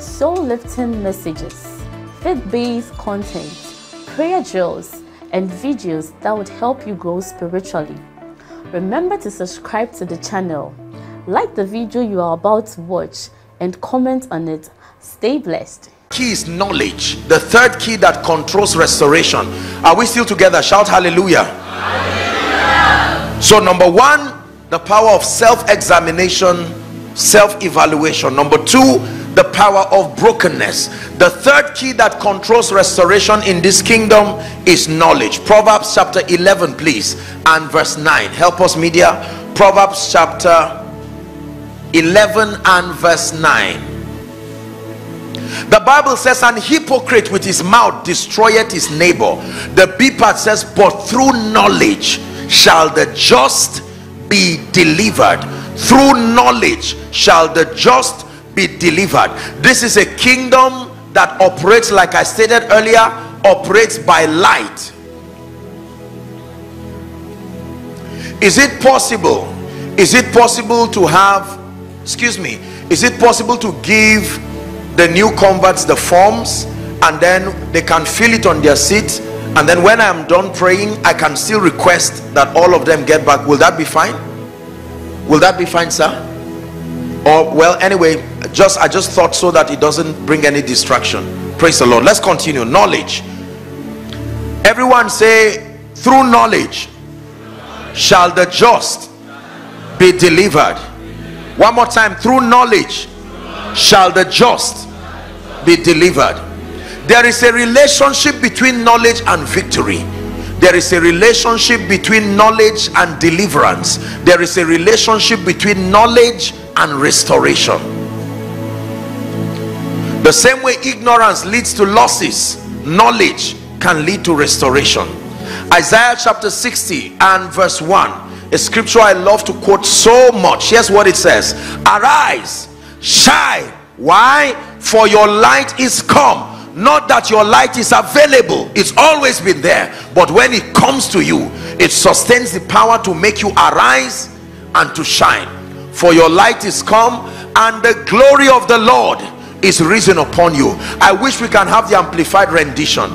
soul-lifting messages, faith-based content, prayer drills, and videos that would help you grow spiritually. Remember to subscribe to the channel, like the video you are about to watch, and comment on it. Stay blessed. Key is knowledge, the third key that controls restoration. Are we still together? Shout hallelujah, hallelujah. So number one, the power of self-examination, self-evaluation. Number two, the power of brokenness. The third key that controls restoration in this kingdom is knowledge. Proverbs chapter 11 please, and verse 9. Help us, media. Proverbs chapter 11 and verse 9. The Bible says, an hypocrite with his mouth destroyeth his neighbor. The B part says, but through knowledge shall the just be delivered. Through knowledge shall the just be delivered. This is a kingdom that operates, like I stated earlier, operates by light. Is it possible? Is it possible to have, excuse me, is it possible to give the new converts the forms and then they can fill it on their seat, and then when I'm done praying I can still request that all of them get back? Will that be fine? Will that be fine, sir? Or, well, anyway, I just thought so that it doesn't bring any distraction. Praise the Lord. Let's continue. Knowledge. Everyone say, through knowledge shall the just be delivered. One more time. Through knowledge shall the just be delivered. There is a relationship between knowledge and victory. There is a relationship between knowledge and deliverance. There is a relationship between knowledge and restoration. The same way ignorance leads to losses, knowledge can lead to restoration. Isaiah chapter 60 and verse 1. A scripture I love to quote so much. Here's what it says. Arise, shine. Why? For your light is come. Not that your light is available. It's always been there. But when it comes to you, it sustains the power to make you arise and to shine. For your light is come, and the glory of the Lord is risen upon you. I wish we can have the amplified rendition.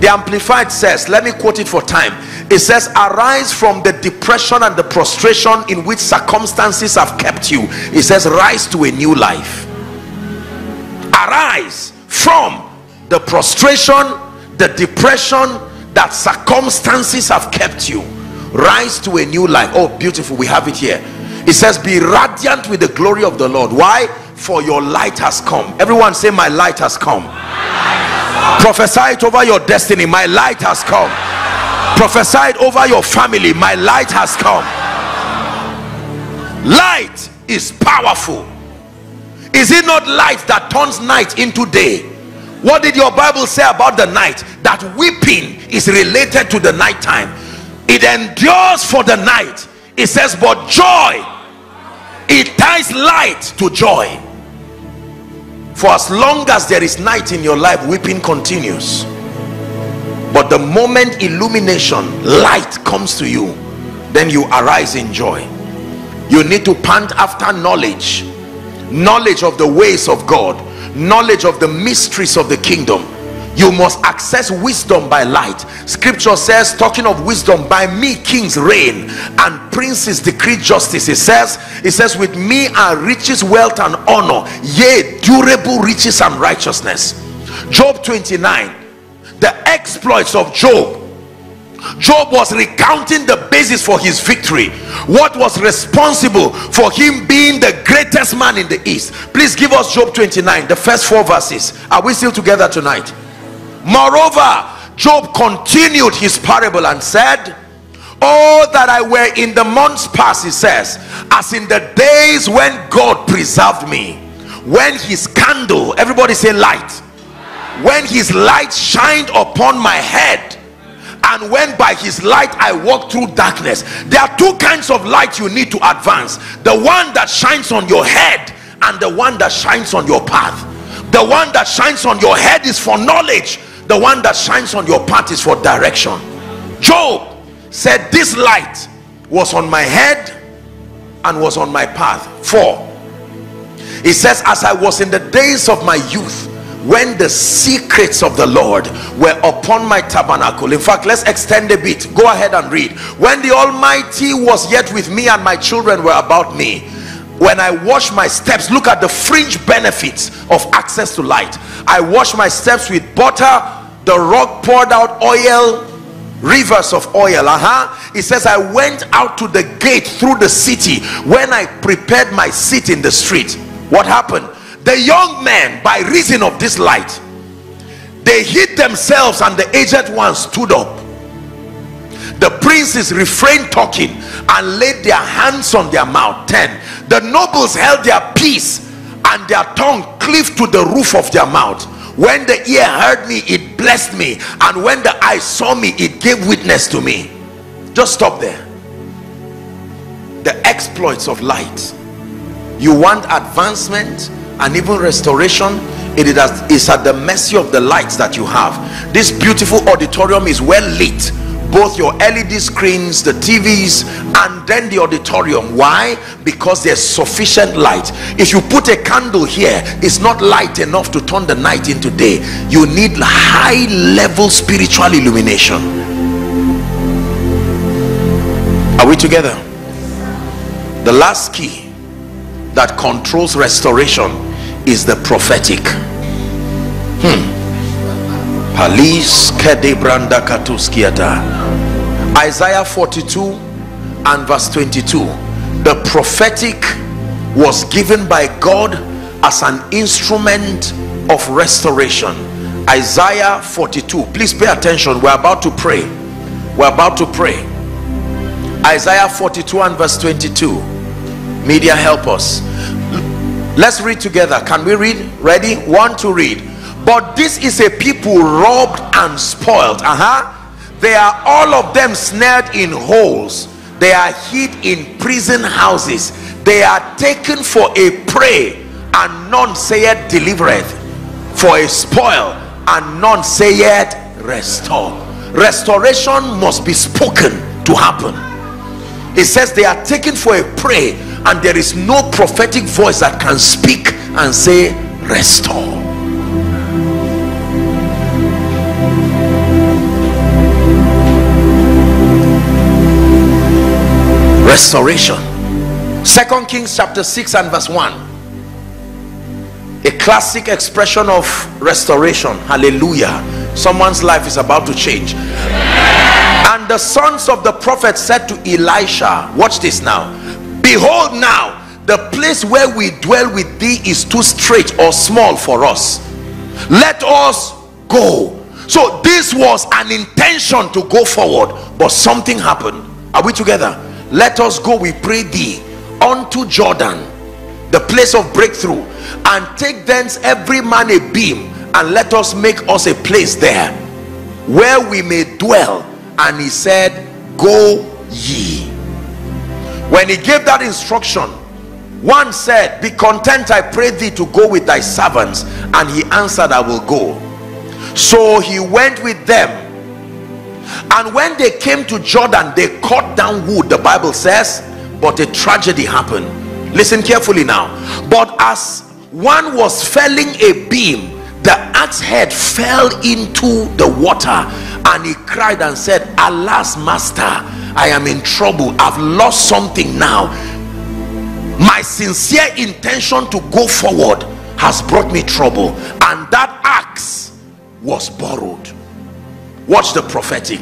The amplified says, let me quote it for time. It says, arise from the depression and the prostration in which circumstances have kept you. It says, rise to a new life. Arise from the prostration, the depression that circumstances have kept you. Rise to a new life. Oh, beautiful. We have it here. It says, be radiant with the glory of the Lord. Why? For your light has come. Everyone say, my light has come. Prophesy it over your destiny. My light has come. Prophesy it over your family. My light has come. Light is powerful. Is it not light that turns night into day? What did your Bible say about the night? That weeping is related to the night time. It endures for the night. It says, but joy, it ties light to joy. For as long as there is night in your life, weeping continues. But the moment illumination, light comes to you, then you arise in joy. You need to pant after knowledge. Knowledge of the ways of God. Knowledge of the mysteries of the kingdom. You must access wisdom by light. Scripture says, talking of wisdom, by me kings reign and princes decree justice. It says with me are riches, wealth and honor, yea, durable riches and righteousness. Job 29, the exploits of Job. Job was recounting the basis for his victory. What was responsible for him being the greatest man in the East? Please give us Job 29, the first 4 verses. Are we still together tonight? Moreover, Job continued his parable and said, oh, that I were in the months past, he says, as in the days when God preserved me, when his candle, everybody say light, when his light shined upon my head, and when by his light I walk through darkness. There are two kinds of light you need to advance: the one that shines on your head and the one that shines on your path. The one that shines on your head is for knowledge, the one that shines on your path is for direction. Job said, this light was on my head and was on my path. For it says, as I was in the days of my youth, when the secrets of the Lord were upon my tabernacle. In fact, let's extend a bit. Go ahead and read. When the Almighty was yet with me and my children were about me, when I wash my steps, look at the fringe benefits of access to light. I wash my steps with butter, the rock poured out oil, rivers of oil. It says, I went out to the gate through the city when I prepared my seat in the street. What happened? The young men, by reason of this light, they hid themselves, and the aged ones stood up. The princes refrained talking and laid their hands on their mouth. 10. The nobles held their peace, and their tongue cleaved to the roof of their mouth. When the ear heard me, it blessed me, and when the eye saw me, it gave witness to me. Just stop there. The exploits of light. You want advancement and even restoration? It is at the mercy of the lights that you have. This beautiful auditorium is well lit, both your LED screens, the TVs, and then the auditorium. Why? Because there's sufficient light. If you put a candle here, it's not light enough to turn the night into day. You need high level spiritual illumination. Are we together? The last key that controls restoration is the prophetic. Isaiah 42 and verse 22. The prophetic was given by God as an instrument of restoration. Isaiah 42. Please pay attention. We're about to pray. We're about to pray. Isaiah 42 and verse 22. Media, help us. Let's read together. Can we read? Ready? One to read. But this is a people robbed and spoiled. They are all of them snared in holes. They are hid in prison houses. They are taken for a prey, and none sayeth delivereth. For a spoil, and none sayeth restore. Restoration must be spoken to happen. It says they are taken for a prey, and there is no prophetic voice that can speak and say restore. Restoration. 2 Kings chapter 6 and verse 1. A classic expression of restoration. Hallelujah. Someone's life is about to change. And the sons of the prophet said to Elisha, watch this now. Behold, now the place where we dwell with thee is too strait or small for us. Let us go. So this was an intention to go forward, but something happened. Are we together? Let us go, we pray thee, unto Jordan, the place of breakthrough, and take thence every man a beam, and let us make us a place there where we may dwell. And he said, go ye. When he gave that instruction, one said, be content, I pray thee, to go with thy servants. And he answered, I will go. So he went with them. And when they came to Jordan, they cut down wood, the Bible says, but a tragedy happened. Listen carefully now. But as one was felling a beam, the axe head fell into the water, and he cried and said, alas, master, I am in trouble. I've lost something now. My sincere intention to go forward has brought me trouble, and that axe was borrowed. Watch the prophetic.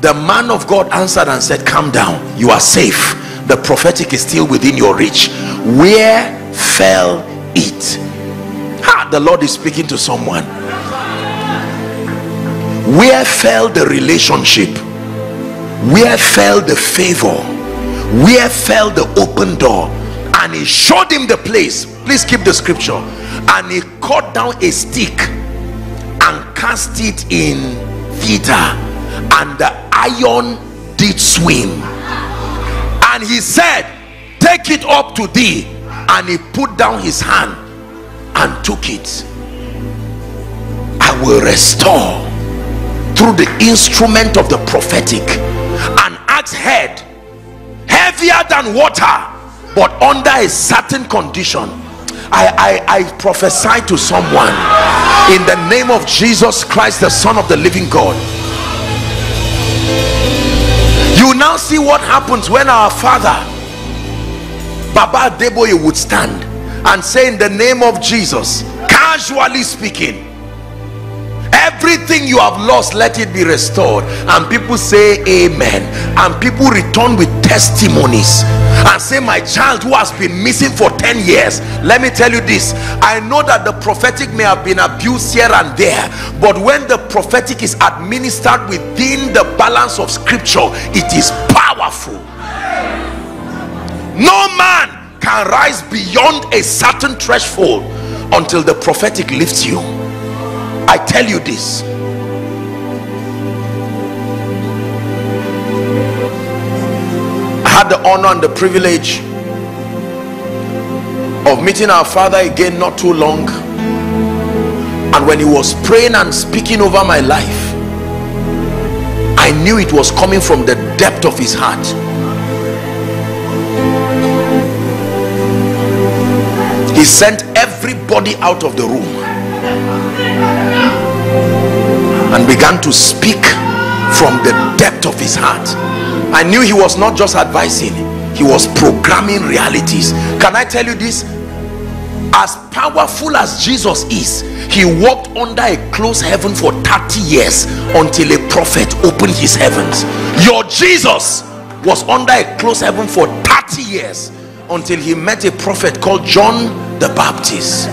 The man of God answered and said, calm down, you are safe. The prophetic is still within your reach. Where fell it? The Lord is speaking to someone. Where fell the relationship? Where fell the favor? Where fell the open door? And he showed him the place, Please keep the scripture. And he cut down a stick and cast it in theater, and the iron did swim. And he said, take it up to thee. And he put down his hand and took it. I will restore through the instrument of the prophetic an axe head heavier than water, but under a certain condition. I prophesy to someone in the name of Jesus Christ, the Son of the living God. You now see what happens when our father Baba Adeboye would stand and say, in the name of Jesus, casually speaking, everything you have lost, let it be restored. And people say amen, and people return with testimonies and say, my child who has been missing for 10 years, let me tell you this, I know that the prophetic may have been abused here and there, but when the prophetic is administered within the balance of scripture, it is powerful. No man can rise beyond a certain threshold until the prophetic lifts you. I tell you this. I had the honor and the privilege of meeting our father again not too long, and when he was praying and speaking over my life, I knew it was coming from the depth of his heart. He sent everybody out of the room and began to speak from the depth of his heart. I knew he was not just advising, he was programming realities. Can I tell you this? As powerful as Jesus is, he walked under a closed heaven for 30 years until a prophet opened his heavens. Your Jesus was under a closed heaven for 30 years until he met a prophet called John the Baptist.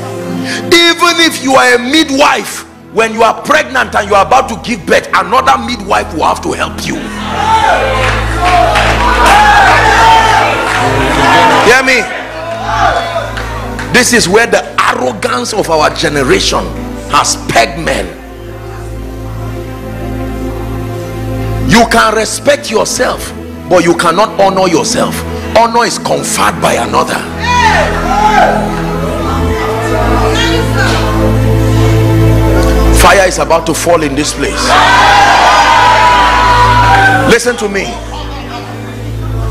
Even if you are a midwife, when you are pregnant and you are about to give birth, another midwife will have to help you. Hear me? This is where the arrogance of our generation has pegged men. You can respect yourself, but you cannot honor yourself. Honor is conferred by another. Fire is about to fall in this place. Listen to me.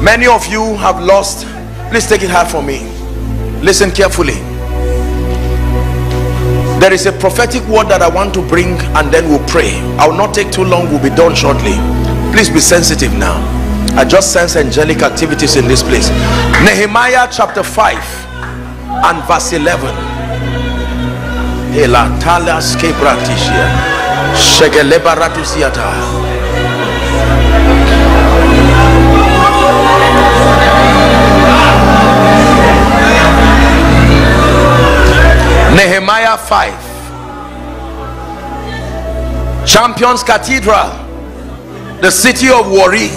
Many of you have lost. Please take it hard for me. Listen carefully. There is a prophetic word that I want to bring, and then we'll pray. I will not take too long. We'll be done shortly. Please be sensitive now. I just sense angelic activities in this place. Nehemiah chapter 5 and verse 11. Nehemiah 5. Champions Cathedral, the city of Warri,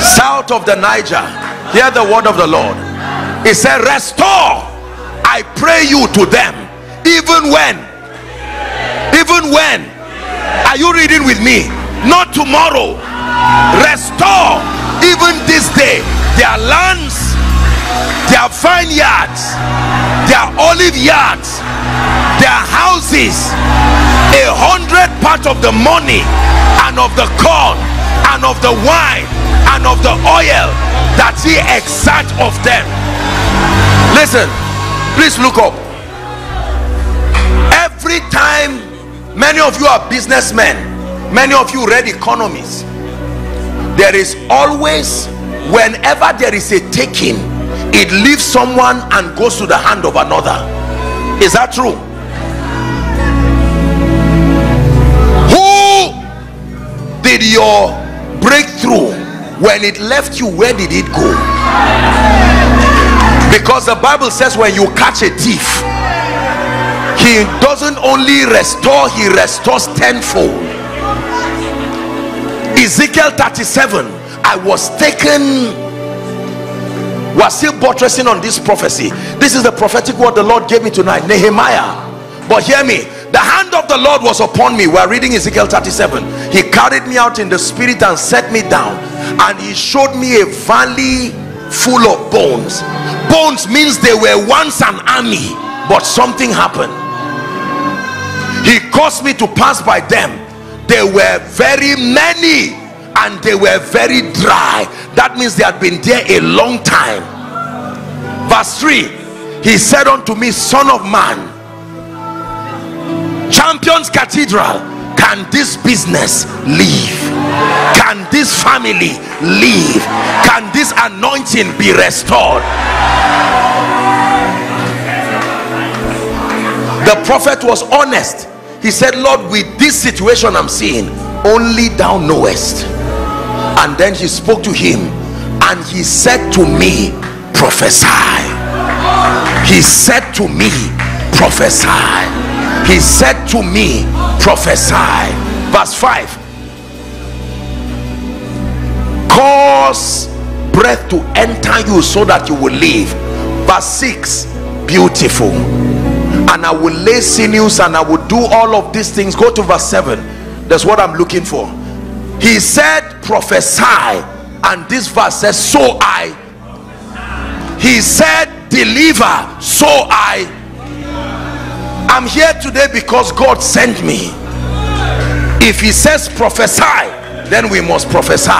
south of the Niger. Hear the word of the Lord. He said, restore, I pray you, to them. Even when are you reading with me? Not tomorrow. Restore even this day their lands, their vineyards, their olive yards, their houses, 100 part of the money and of the corn and of the wine and of the oil that he exact of them. Listen, please look up. Every time, many of you are businessmen, many of you read economists, there is always, whenever there is a taking, it leaves someone and goes to the hand of another. Is that true? Who did your breakthrough, when it left you, where did it go? Because the Bible says when you catch a thief, he doesn't only restore, he restores tenfold. Ezekiel 37, I was taken We're still buttressing on this prophecy. This is the prophetic word the Lord gave me tonight, Nehemiah. But hear me, the hand of the Lord was upon me. We're reading Ezekiel 37. He carried me out in the spirit and set me down, and he showed me a valley full of bones. Bones means they were once an army, but something happened. He caused me to pass by them. They were very many, and they were very dry. That means they had been there a long time. Verse 3, he said unto me, son of man, Champions Cathedral, can this business live? Can this family live? Can this anointing be restored? The prophet was honest. He said, Lord, with this situation I'm seeing, only thou knowest. And then he spoke to him, and he said to me, prophesy. He said to me, prophesy. He said to me, prophesy. Verse 5, cause breath to enter you so that you will live. Verse 6, beautiful, and I will lay sinews, and I will do all of these things. Go to verse 7. That's what I'm looking for. He said, prophesy, and this verse says, so I. He said, deliver, so I. I'm here today because God sent me. If he says prophesy, then we must prophesy.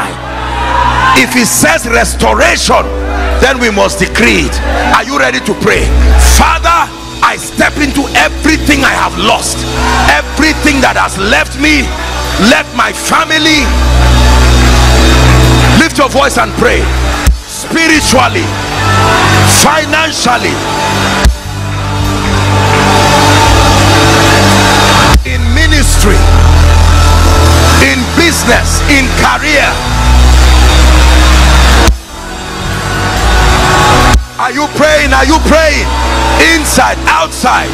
If he says restoration, then we must decree it. Are you ready to pray? Father, I step into everything I have lost, everything that has left me, left my family. Lift your voice and pray. Spiritually, financially, in ministry, in business, in career. Are you praying? Are you praying? Inside, outside.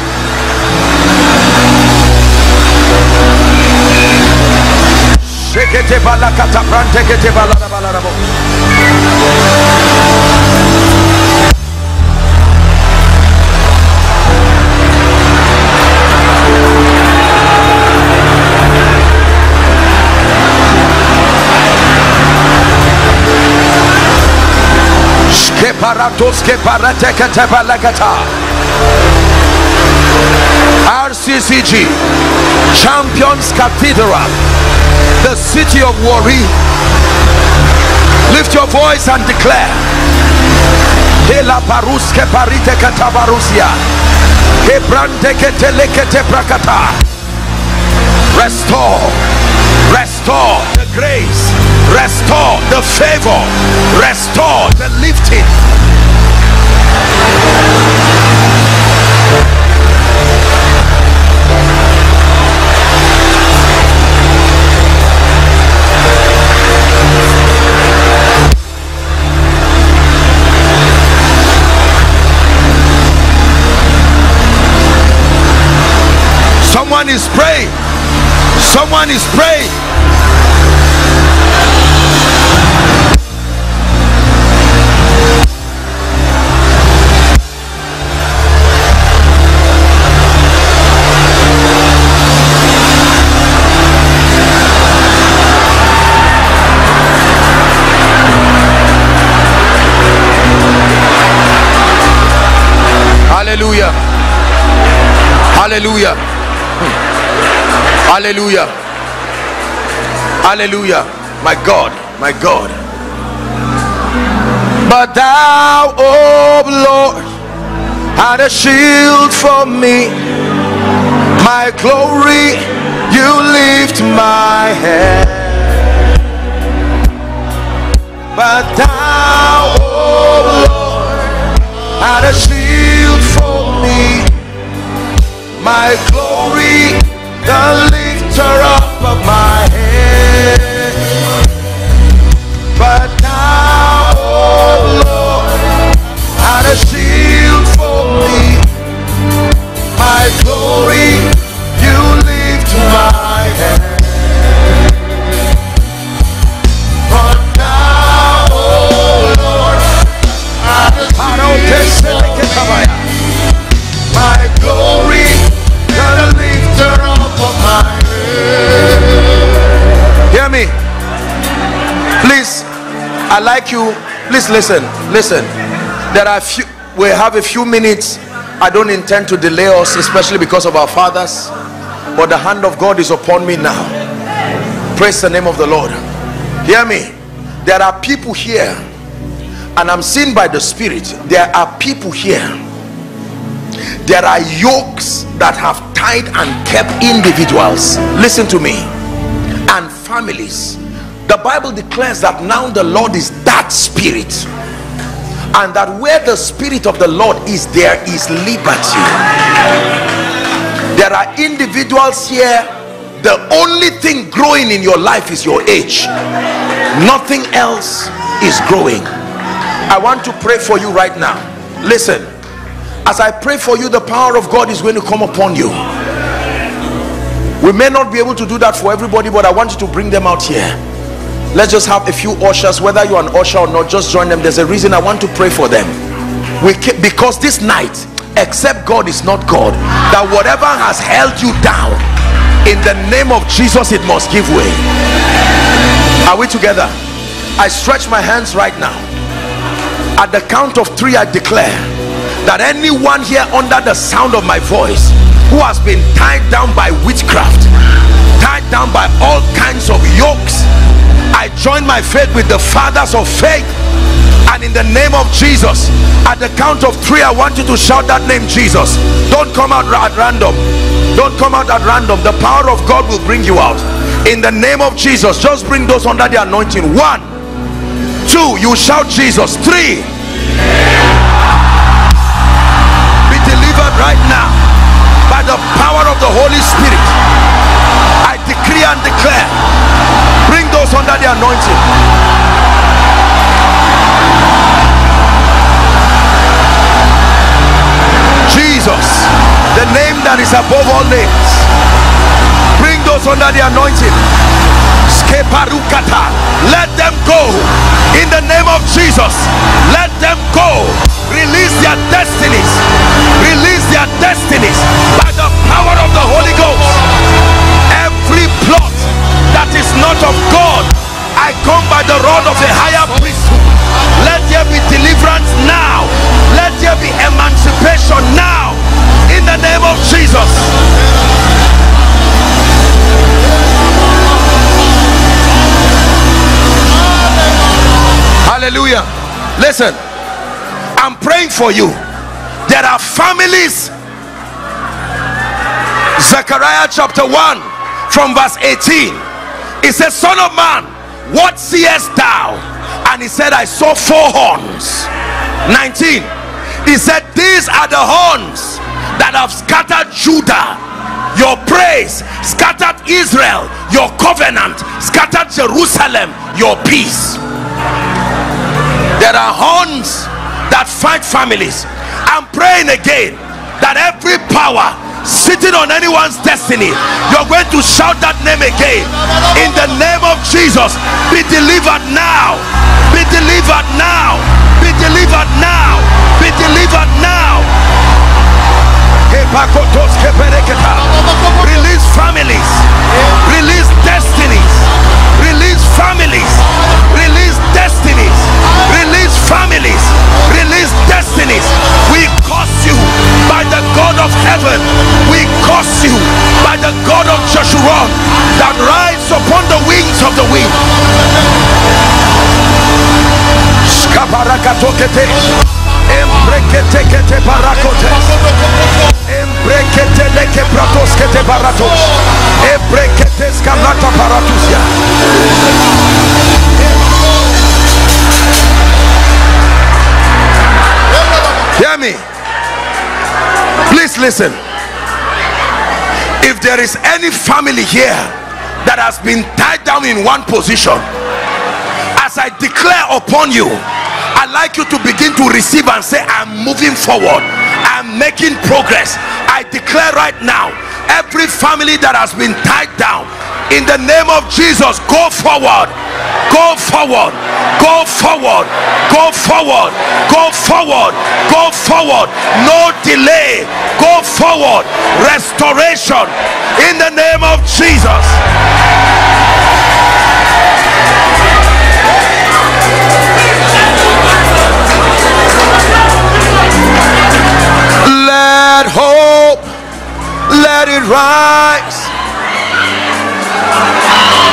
RCCG, Champions Cathedral, the city of Warri. Lift your voice and declare. Restore the grace, restore the favor, restore the lifting. Someone is praying. Someone is praying. Hallelujah. Hallelujah. Hallelujah. Hallelujah. My God, my God. But thou, O Lord, art a shield for me, my glory, you lift my head. But thou, O Lord, art a shield for me, my glory, the lifter up of my head. But thou, O Lord, art a shield for me, my glory, you lift my head. But thou, O Lord, art I'd like you, please listen. There are few, we have a few minutes. I don't intend to delay us, especially because of our fathers, but the hand of God is upon me now. Praise the name of the Lord. Hear me. There are people here, and I'm seen by the Spirit, there are people here, there are yokes that have tied and kept individuals, listen to me, and families. The Bible declares that now the Lord is that Spirit, and that where the Spirit of the Lord is, there is liberty. There are individuals here, the only thing growing in your life is your age. Nothing else is growing. I want to pray for you right now. Listen, as I pray for you, the power of God is going to come upon you. We may not be able to do that for everybody, but I want you to bring them out here. Let's just have a few ushers, whether you're an usher or not, just join them. There's a reason I want to pray for them. Because this night, except God is not God, that whatever has held you down, in the name of Jesus, it must give way. Are we together? I stretch my hands right now. At the count of three, I declare that anyone here under the sound of my voice who has been tied down by witchcraft, tied down by all kinds of yokes, I join my faith with the fathers of faith, and in the name of Jesus, at the count of three, I want you to shout that name, Jesus. Don't come out at random. Don't come out at random. The power of God will bring you out. In the name of Jesus, just bring those under the anointing. 1, 2, you shout Jesus. 3, be delivered right now by the power of the Holy Spirit. I decree and declare, bring those under the anointing. Jesus, the name that is above all names, bring those under the anointing. Let them go in the name of Jesus. Let them go. Release their destinies. Release their destinies by the power of the Holy Ghost. Every plot that is not of God, I come by the rod of the higher priesthood. Let there be deliverance now. Let there be emancipation now, in the name of Jesus. Hallelujah. Listen, I'm praying for you. There are families. Zechariah chapter 1 from verse 18, it says, Son of man, what seest thou? And he said, I saw 4 horns. 19, he said, these are the horns that have scattered Judah. Your praise scattered Israel. Your covenant scattered Jerusalem. Your peace. There are horns that fight families. I'm praying again that every power sitting on anyone's destiny, you're going to shout that name again. In the name of Jesus, be delivered now. Be delivered now. Be delivered now. Be delivered now. Release families. Release destinies. Release families. Release destinies. Release families. Release destinies. We curse you by the God of heaven. We curse you by the God of Jeshurun that rides upon the wings of the wind. Hear me, please listen. If there is any family here that has been tied down in one position, as I declare upon you, I'd like you to begin to receive and say, I'm moving forward, I'm making progress. I declare right now, every family that has been tied down, in the name of Jesus, go forward, go forward, go forward, go forward, go forward, go forward, no delay, go forward, restoration, in the name of Jesus. that hope, let it rise.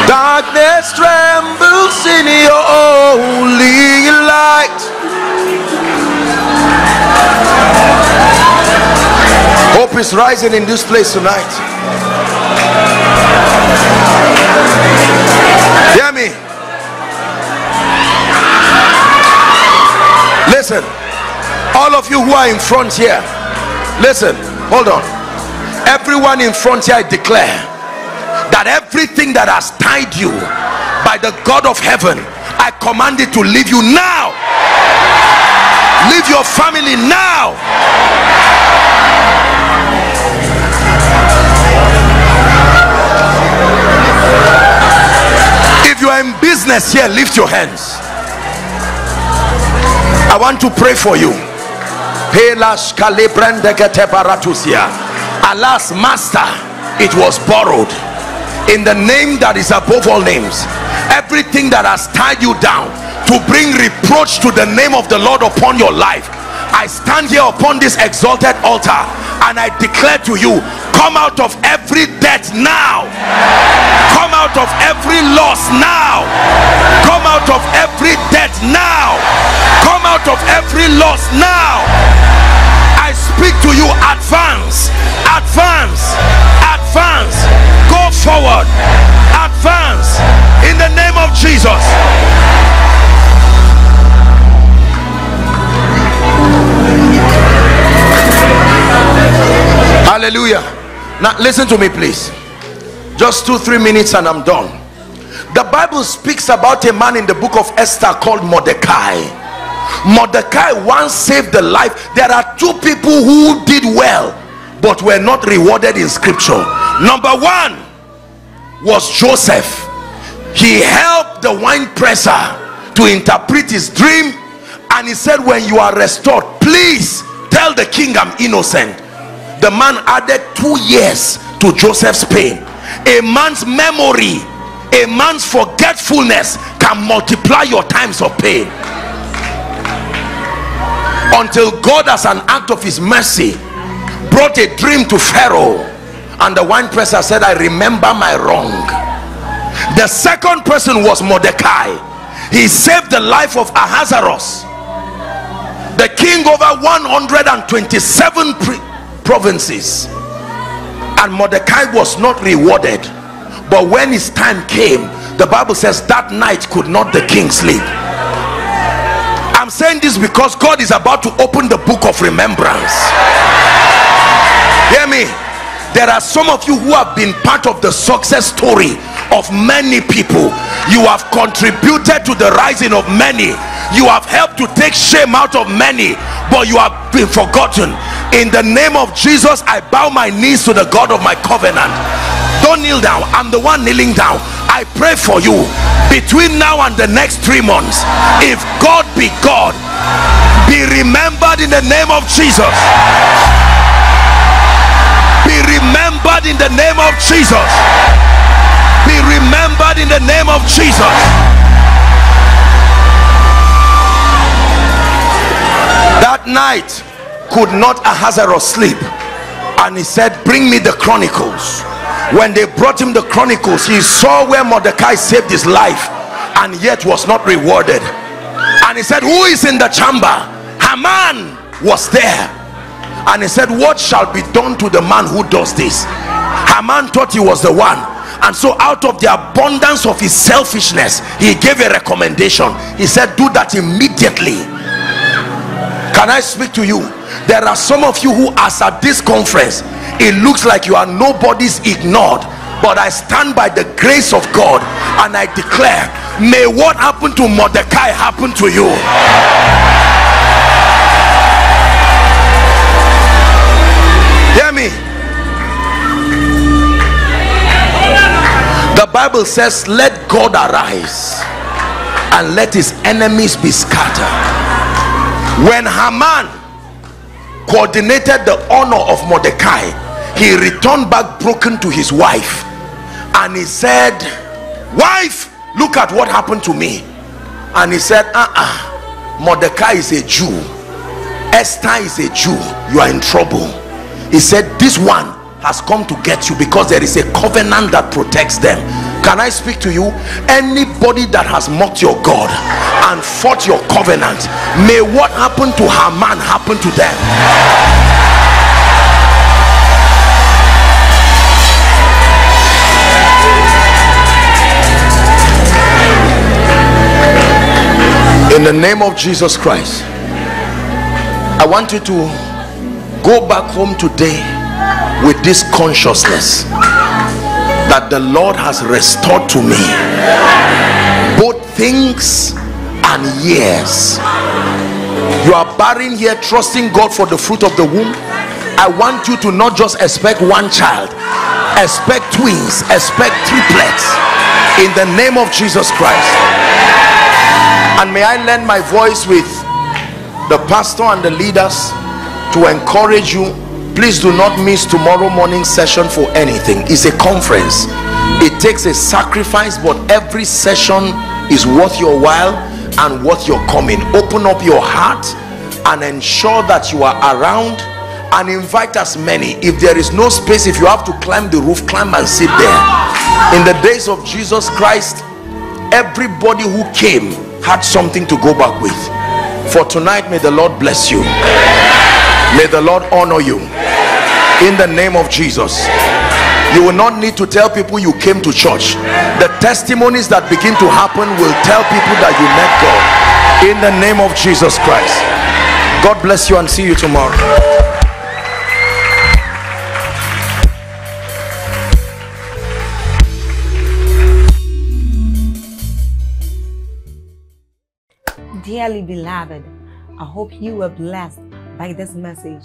Darkness trembles in your holy light. Hope is rising in this place tonight. Hear me? Listen, all of you who are in front here, listen, hold on. Everyone in front here, I declare that everything that has tied you, by the God of heaven, I command it to leave you now. Leave your family now. If you are in business here, lift your hands. I want to pray for you. Alas, Master, it was borrowed. In the name that is above all names, everything that has tied you down to bring reproach to the name of the Lord upon your life, I stand here upon this exalted altar and I declare to you, come out of every debt now. Come out of every loss now. Come out of every debt now. Come out of every loss now. I speak to you, advance, advance, advance, go forward, advance in the name of Jesus. Hallelujah. Now listen to me, please. Just 2-3 minutes and I'm done. The Bible speaks about a man in the book of Esther called Mordecai. Mordecai once saved the life. There are two people who did well but were not rewarded in scripture. Number one was Joseph. He helped the wine presser to interpret his dream, and he said, when you are restored, please tell the king I'm innocent. The man added 2 years to Joseph's pain. A man's memory, a man's forgetfulness can multiply your times of pain, until God, as an act of his mercy, brought a dream to Pharaoh, and the wine presser said, I remember my wrong. The second person was Mordecai. He saved the life of Ahasuerus, the king over 127 provinces, and Mordecai was not rewarded. But when his time came, the Bible says that night could not the king sleep. I'm saying this because God is about to open the book of remembrance. Hear me? There are some of you who have been part of the success story of many people. You have contributed to the rising of many. You have helped to take shame out of many, but you have been forgotten. In the name of Jesus, I bow my knees to the God of my covenant. Don't kneel down. I'm the one kneeling down. I pray for you. Between now and the next 3 months, if God be God, be remembered in the name of Jesus. Be remembered in the name of Jesus. Be remembered in the name of Jesus. That night could not Ahasuerus sleep, and he said, bring me the chronicles. When they brought him the chronicles, he saw where Mordecai saved his life and yet was not rewarded, and he said, who is in the chamber? Haman was there, and he said, what shall be done to the man who does this? Haman thought he was the one, and so out of the abundance of his selfishness, he gave a recommendation. He said, do that immediately. Can I speak to you? There are some of you who, as at this conference, it looks like you are nobody's ignored, but I stand by the grace of God and I declare, may what happened to Mordecai happen to you. Hear me? The Bible says, let God arise and let his enemies be scattered. When Haman coordinated the honor of Mordecai, he returned back broken to his wife, and he said, wife, look at what happened to me. And he said, Mordecai is a Jew, Esther is a Jew, you are in trouble. He said, this one has come to get you because there is a covenant that protects them. Can I speak to you? Anybody that has mocked your God and fought your covenant, may what happened to Haman happen to them. In the name of Jesus Christ, I want you to go back home today with this consciousness that the Lord has restored to me both things and years. You are barren here trusting God for the fruit of the womb. I want you to not just expect one child, expect twins, expect triplets in the name of Jesus Christ. And may I lend my voice with the pastor and the leaders to encourage you. Please do not miss tomorrow morning session for anything. It's a conference. It takes a sacrifice, but every session is worth your while and worth your coming. Open up your heart and ensure that you are around and invite as many. If there is no space, if you have to climb the roof, climb and sit there. In the days of Jesus Christ, everybody who came had something to go back with. For tonight, may the Lord bless you. May the Lord honor you in the name of Jesus. You will not need to tell people you came to church. The testimonies that begin to happen will tell people that you met God in the name of Jesus Christ. God bless you and see you tomorrow. Dearly beloved, I hope you were blessed by this message.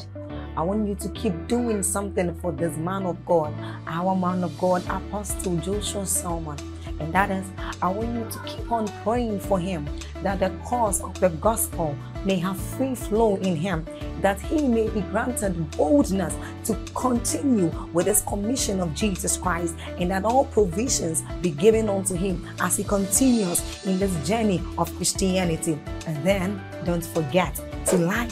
I want you to keep doing something for this man of God, our man of God, Apostle Joshua Selman. And that is, I want you to keep on praying for him, that the cause of the gospel may have free flow in him, that he may be granted boldness to continue with his commission of Jesus Christ, and that all provisions be given unto him as he continues in this journey of Christianity. And then, don't forget to like